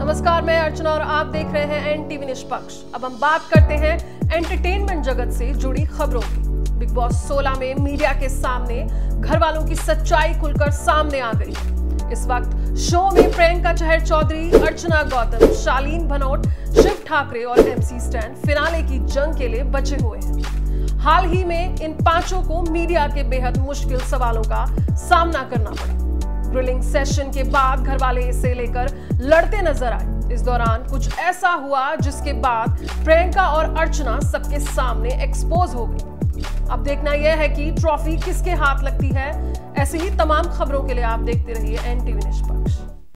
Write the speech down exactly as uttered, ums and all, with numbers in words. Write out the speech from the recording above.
नमस्कार, मैं अर्चना और आप देख रहे हैं एनटीवी निष्पक्ष। अब हम बात करते हैं एंटरटेनमेंट जगत से जुड़ी खबरों की। बिग बॉस सोलह में मीडिया के सामने घर वालों की सच्चाई खुलकर सामने आ गई। इस वक्त शो में प्रियंका चहर चौधरी, अर्चना गौतम, शालीन भनोट, शिव ठाकरे और एमसी स्टैन फिनाले की जंग के लिए बचे हुए हैं। हाल ही में इन पांचों को मीडिया के बेहद मुश्किल सवालों का सामना करना पड़ा। ग्रिलिंग सेशन के बाद घरवाले इसे लेकर लड़ते नजर आए। इस दौरान कुछ ऐसा हुआ जिसके बाद प्रियंका और अर्चना सबके सामने एक्सपोज हो गई। अब देखना यह है कि ट्रॉफी किसके हाथ लगती है। ऐसी ही तमाम खबरों के लिए आप देखते रहिए एनटीवी निष्पक्ष।